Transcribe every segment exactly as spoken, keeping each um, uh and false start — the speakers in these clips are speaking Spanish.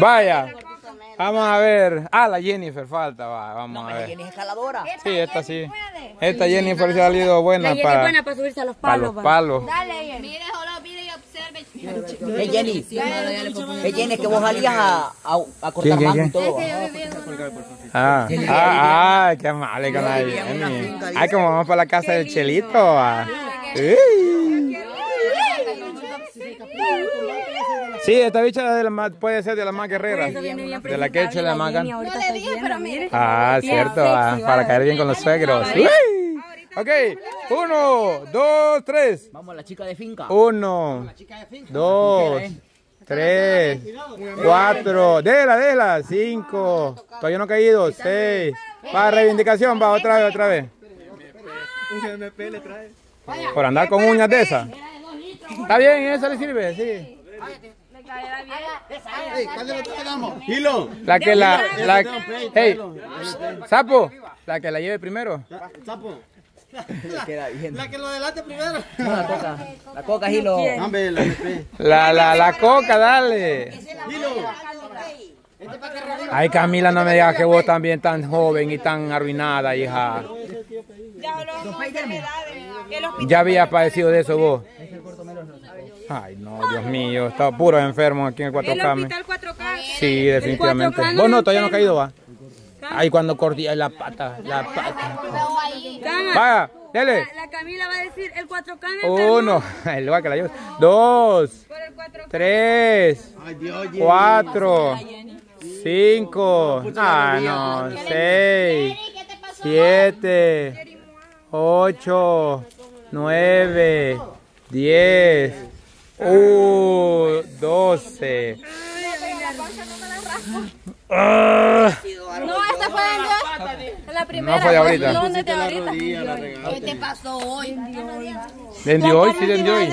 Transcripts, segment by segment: Vaya. Vamos a ver. Ah, la Jennifer falta. Va, vamos no, a ver. La Jenny es escaladora. Sí, esta sí. Puede. Esta sí, Jennifer no, se ha salido buena para... La Jenny es buena para subirse a los palos. Para los palos. Dale, Jenny. Mire, solo mire y observe. Hey, Jenny. Hey, Jenny, que vos salías a, a, a cortar mango y todo. Ah, ah, ah, qué mal con la Jenny. Ay, como vamos para la casa del Chelito. Va. Sí, esta bicha de la, puede ser de las más guerreras, de la que echa la maca. No le dije, pero mire. Ah, cierto, ah, para caer bien con los suegros. ¡Uy! Ok, uno, dos, tres. Vamos, la chica de finca. Uno, dos, tres, cuatro, déjela, déjela, cinco, todavía no ha caído, seis. Va, reivindicación, va, otra vez, otra vez. Por andar con uñas de esas. Está bien, eso le sirve, sí. La que la, la, hey, sapo, la que la lleve primero. Sapo. La que lo delate primero. La coca, la coca, Hilo. La, la, la coca, dale. Ay, Camila, no me digas que vos también tan joven y tan arruinada, hija. Ya había padecido de eso vos. Ay, no, Dios mío, estaba puro enfermo aquí en el cuatro K. ¿El hospital cuatro K? Sí, definitivamente. ¿Vos no, no, todavía no ha caído, va? Ahí cuando corté la pata, la pata. Vaya, dele. La, la Camila va a decir, el cuatro K no está. Uno, el lugar que la lleva. Dos, tres, cuatro, cinco, ah, no, seis, siete, ocho, nueve, diez. Uh, doce. No, esta fue la, la primera. No fue de ahorita. ¿Dónde te ahorita? ¿Qué te pasó hoy? Tendió hoy, sí, tendió hoy.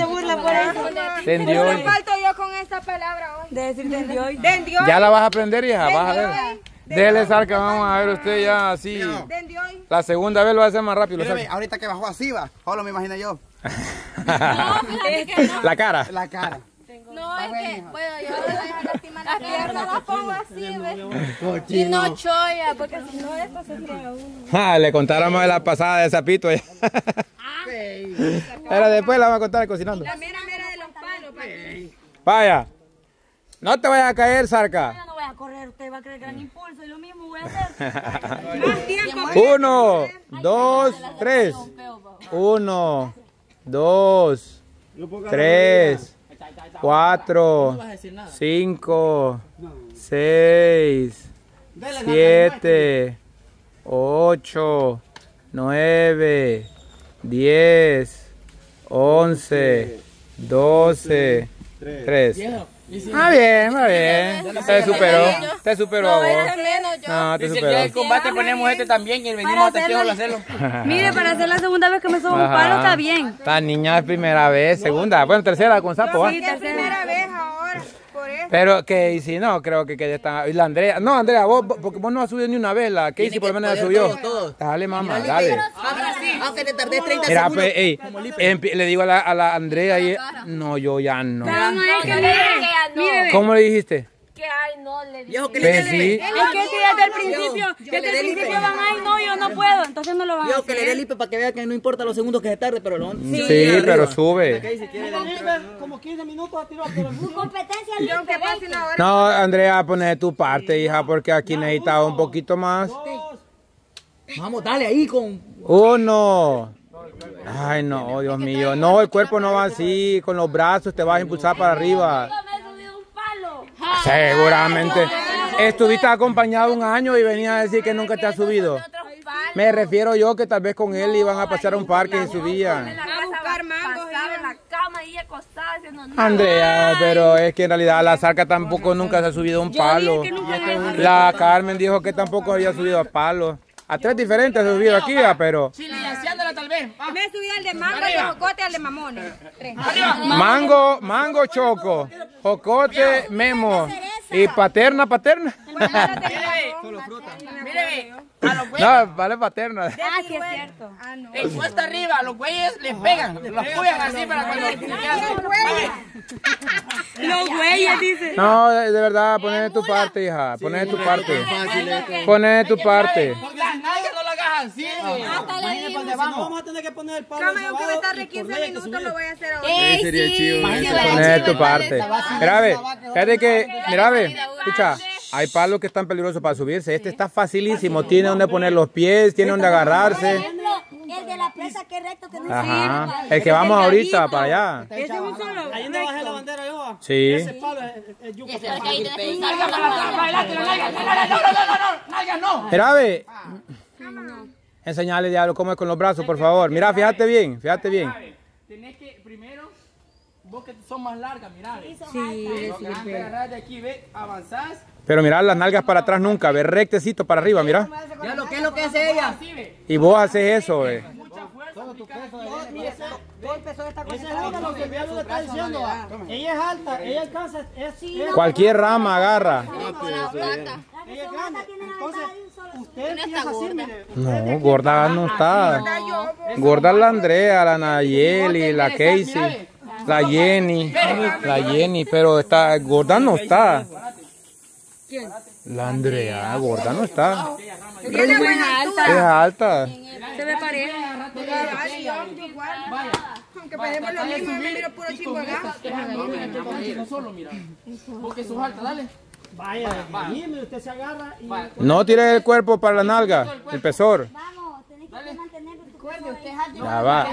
Tendió hoy. Falto yo con esta palabra hoy. De decir tendió hoy. Ya la vas a aprender, hija, vas a ver. Déjele, Sarca, vamos a ver usted ya así. La segunda vez lo va a hacer más rápido. Ahorita que bajó así va, ahora me imagino yo. No, fíjate que no. La cara. La cara. No, es que, bueno, yo las piernas las pongo así, ¿ves? Y no choya, porque si no, esto se queda uno. Ah, le contáramos de la pasada de Sapito. Pero después la vamos a contar cocinando. La mera mera de los palos. Vaya. No te vayas a caer, Sarca. No voy a correr, usted va a creer gran impulso y lo mismo voy a hacer. Uno, dos, tres. Uno. Dos, tres, cuatro, cinco, seis, siete, ocho, nueve, diez, once, doce, tres. Ah, bien, muy bien. Te superó, te superó. No, te superó. En el combate ponemos este también y venimos a testigo a hacerlo. Mire, para hacer la segunda vez que me subo un palo está bien. La niña es primera vez, segunda, bueno, tercera con sapo. Sí, tercera vez ahora, por eso. Pero que si no, creo que ya está. Y la Andrea, no, Andrea, vos vos no has subido ni una vez, la Casey por lo menos la subió. Dale, mamá, dale. Aunque le tardé treinta segundos. Le digo a la a la Andrea y no, yo ya no. ¿Cómo le dijiste? Que ay, no, le dije. Que le sí. Es que si desde el principio, desde el principio van, ay, no, yo no puedo, entonces no lo van a hacer. Yo que le dé el I P para que vea que no importa los segundos que se tarde, pero lo sí, sí, pero sube. Como quince minutos a tirar, pero competencia yo que pase la hora. No, Andrea, pone de tu parte, hija, porque aquí necesitaba un poquito más. Vamos, dale ahí con... Uno. Ay, no, Dios mío. No, el cuerpo no va así, con los brazos te vas a impulsar para arriba. Seguramente. Estuviste acompañado un año y venía a decir que nunca te has subido. Me refiero yo que tal vez con él iban a pasar a un parque y subían. Andrea, pero es que en realidad la Sarca tampoco nunca se ha subido a un palo. La Carmen dijo que tampoco había subido a palos. A tres diferentes he subido aquí, ya, pero... Sí, licenciándola tal vez. Me he subido al de mango, al de jocote, al de mamones. Tres. Mango, mango choco, jocote, memo. Y paterna, paterna. Solo fruta. Mire, a los güeyes. No, vale Paterna. Ah, sí es cierto. Ah, no. El puesto arriba, a los güeyes les pegan. Los pegan así para cuando... Los güeyes, dice. No, de verdad, poné de tu parte, hija. Poné de tu parte. Poné de tu parte. Sí, hasta le digo, si vamos. No vamos a tener que poner el palo. Cámara, aunque me tarde quince minutos, lo voy a hacer ahora. Ey, sería sí, chido. Poner tu parte. Mira, ve, fíjate que, mira, ve, escucha, hay palos que están peligrosos para subirse. Este está facilísimo, tiene donde poner los pies, tiene donde agarrarse. El de la presa que es recto, que no sirve. El que vamos ahorita para allá. Ese es un solo. Ahí no bajé la bandera, yo. Sí. Ese palo es yuca. Mira, ve. Enseñale, Diablo, cómo es con los brazos, por favor. Mira, fíjate bien, fíjate bien. Tenés que, primero, vos que son más largas, mirá. Sí, sí, sí. Agarrás de aquí, ve, avanzás. Pero mirá, las nalgas para atrás nunca, ve, rectecito para arriba, mirá. Ya lo que es lo que hace ella. Y vos haces eso, ve. Mucha fuerza. Vos empezó esta cosa. Esa es lo que Diablo le está diciendo. Ella es alta, ella alcanza, es así. Cualquier rama agarra. Ella es grande, entonces... Usted está gorda. Mire, usted no, gorda no está. Gorda la Andrea, la Nayeli, la Casey, la Jenny, la Jenny, pero está gorda no está. ¿Quién? La Andrea, gorda no está. Es alta. Es alta. Se me parece. Que pedimos lo mismo, mira puro chingo acá. Solo mira. Porque sos alta, dale. Vaya, dime, usted se agarra y... No tire el cuerpo para la nalga, el pesor. Vamos, tenés que mantener tu cuerpo. Ya va.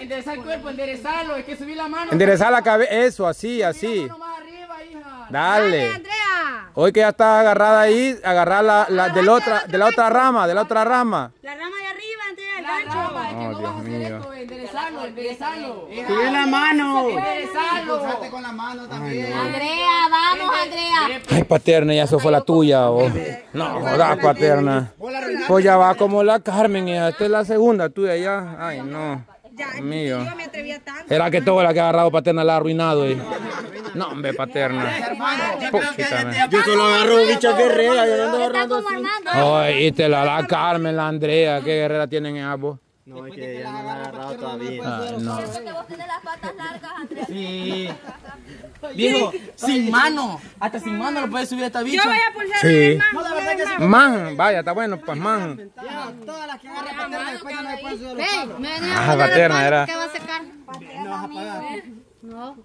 Enderezar el cuerpo, enderezarlo, es que subir la mano. Enderezar la cabeza, eso, así, así. Dale. Hoy que ya está agarrada ahí, agarrar la, la, de la otra, de la otra rama, de la otra rama. La rama de arriba, Andrea, el gancho. No, Dios mío. Enderezarlo, enderezarlo. Subir la mano. Enderezarlo. Con la mano también. Andrea, vamos, Andrea. Ay, Paterna, ya eso fue la tuya. Oh. No, jodas, Paterna. Pues ya va como la Carmen, esta es la segunda tuya ya. Ay, no. Ya, mío. Me atrevía tanto. Será que todo la que ha agarrado Paterna la ha arruinado. Eh? No, hombre, Paterna. Yo solo agarro bicha guerrera. Yo ando agarrando así. Ay, y te la da Carmen, la Andrea. ¿Qué guerrera tienen ambos? No, es que ya no me han agarrado todavía. Ah, no. Siento que vos tenés las patas largas, Andrea. Sí. Viejo, sin mano. Hasta sin mano lo puedes subir a esta bicha. Yo voy a pulsar el man. Man, vaya, está bueno, pues man. Todas las que agarran Paterna después no le pueden subir los palos. Ah, Paterna era. ¿Qué va a sacar? No vas a pagar. No.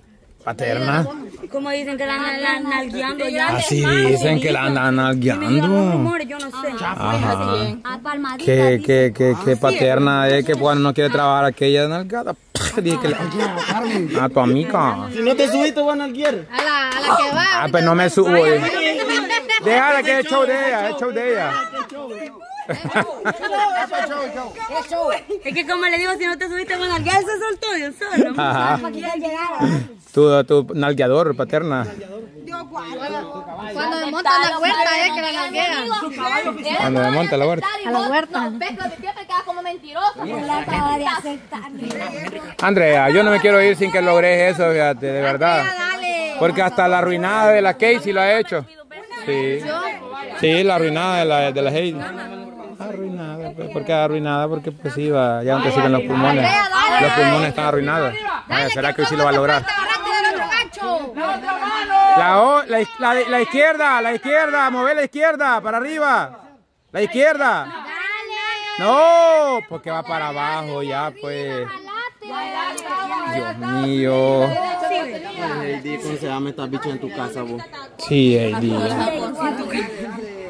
Paterna. Como dicen que la andan nalgueando ya. Así dicen que la andan nalgueando. Yo no sé. Ajá. Que, que, que, que Paterna es que cuando no quiere trabajar aquella nalgada. Dije que la... A tu amiga. Si no te subís te voy a nalguear. A la, a la que va. Ah, pues no me subo. Déjala que es show de ella, es show de ella. Es que como le digo, si no te subiste con alguien, ese es el tuyo, solo. Tú, tu nalgueador, Paterna. Cuando me monta la huerta, es que la nalguean. Cuando me monta la huerta. A la huerta. Andrea, yo no me quiero ir sin que logres eso, fíjate, de verdad. Porque hasta la arruinada de la Casey lo ha hecho. Sí, sí, la arruinada de la, de la Heidi. Arruinada, ¿por qué arruinada? Porque pues sí, va, ya aunque siguen los pulmones. Los pulmones están arruinados. Ay, ¿será que hoy sí lo va a lograr? La, o, la, la, la izquierda, la izquierda, mover la izquierda, para arriba. La izquierda. No, porque va para abajo ya, pues. Dios mío. Heidi, ¿cómo se llama esta bicha en tu casa, vos? Sí, Heidi.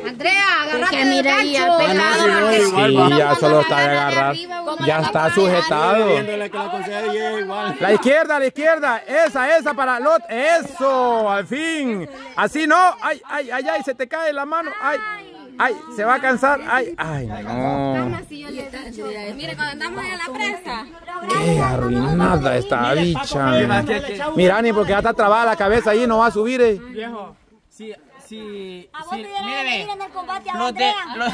Andrea, agarrate el gancho. Sí, ya solo está de agarrar. Ya está sujetado. La izquierda, la izquierda. Esa, esa para Lot. Eso, al fin. Así no. Ay, ay, ay, ay, se te cae la mano. Ay, ay, se va a cansar. Ay, ay, no. Mire, cuando andamos en la presa. Qué arruinada esta bicha. Mira, ni porque ya está trabada la cabeza ahí, no va a subir. Eh. Viejo, sí. Sí, sí, mire, los, de, los,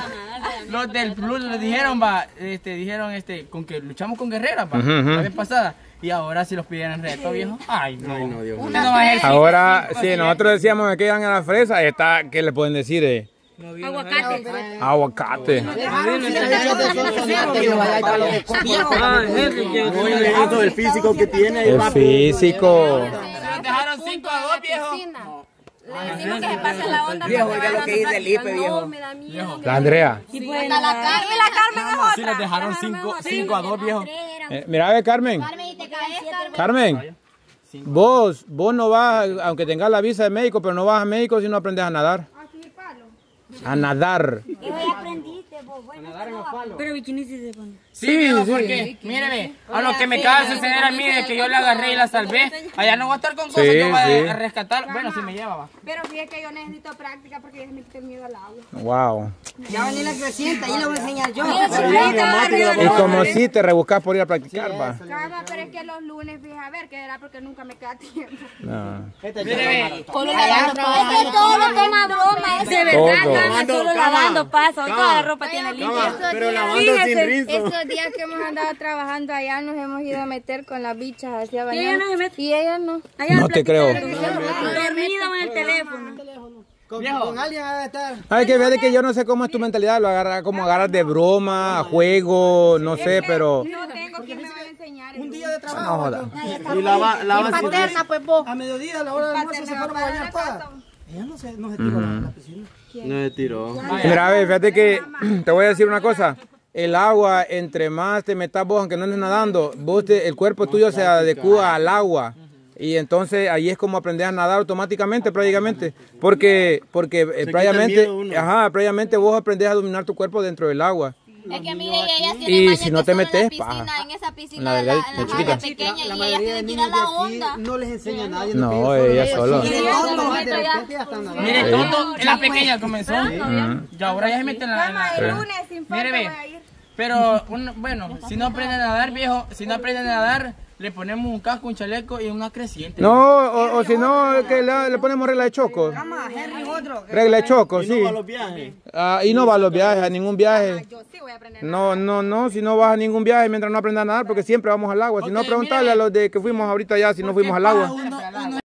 los del Plus le dijeron, va, este, dijeron, este, con que luchamos con guerreras, va, uh -huh. la vez pasada, y ahora si los pidieran reto, viejo, ay, no, ay, no, Dios mío. Ahora, si sí, nosotros decíamos que iban a la fresa, está, ¿qué le pueden decir, eh? Aguacate. Aguacate. El físico que tiene. El físico. Dejaron cinco a dos, viejo. Le decimos que se pase la onda. Viejo, oiga lo que dice el I P E, viejo. La Andrea. Y la Carmen, la Carmen es otra. Sí, les dejaron cinco a dos, viejo. Mira, a ver, Carmen. Carmen. Vos, vos no vas, aunque tengas la visa de México, pero no vas a México si no aprendes a nadar. A nadar. ¿Qué aprendiste vos? Bueno, a nadar en los palos. Pero bikinis se ponen. Sí, sí, viejo, porque, sí, míreme, a lo que me acaba de suceder a mí de que yo la agarré y la salvé, allá no voy a estar con cosas, sí, yo voy sí. a rescatar, bueno, si sí me lleva, va. Pero fíjate que yo necesito práctica porque yo necesito miedo al agua. Wow. Ya vení la creciente, ahí lo voy a enseñar yo. Y como si te rebuscas por ir a practicar, sí, va. Calma, pero es que los lunes, fíjate, a ver, qué será porque nunca me queda tiempo. No. Míreme. Solo lavando pasos. Es que todo lo toma broma, es de verdad, Carmen, solo lavando pasos, hoy toda la ropa tiene limpia. Pero lavando sin rizo. Días que hemos andado trabajando allá nos hemos ido a meter con las bichas hacia bañar. Y ella no se mete. Y ella no. Allá no te creo. Dormida con el teléfono. Con, con alguien a estar. Ay, que fíjate que yo no sé cómo es tu mentalidad, lo agarras como agarras de broma, a juego, no sé, pero... No tengo quien me va a enseñar. Un día de trabajo. No, no. Y la, la y Paterna, pues vos. A mediodía, a la hora del almuerzo se fueron a bañar todas. Ella no se, no se tiró uh-huh. la piscina. ¿Quién? No se tiró. Mira, a ver, fíjate que te voy a decir una cosa. El agua, entre más te metas vos, aunque no andes nadando, vos te, el cuerpo tuyo se adecua al agua. Y entonces ahí es como aprender a nadar automáticamente, prácticamente. Porque, porque eh, prácticamente, ajá, prácticamente vos aprendés a dominar tu cuerpo dentro del agua. Es que mire, ella tiene y si no te metes, en, en esa piscina de la, la, la, la chiquita pequeña, la, la y ella tiene que ir a la onda. No les enseña a nadie. No, no ella sola. Mire, tonto, la pequeña comenzó. Y ahora ya se mete en la... El lunes sin falta voy a ir. Pero, bueno, si no aprenden a nadar, viejo, si no aprenden a nadar, le ponemos un casco, un chaleco y una creciente. No, o, o si no, que le, le ponemos regla de choco. Regla de choco, sí. Y no va a los viajes. Ah, y no va a los viajes, a ningún viaje. Yo sí voy a aprender. No, no, no, si no vas a ningún viaje mientras no aprendas a nadar, porque siempre vamos al agua. Si no, preguntarle a los de que fuimos ahorita allá, si no fuimos al agua.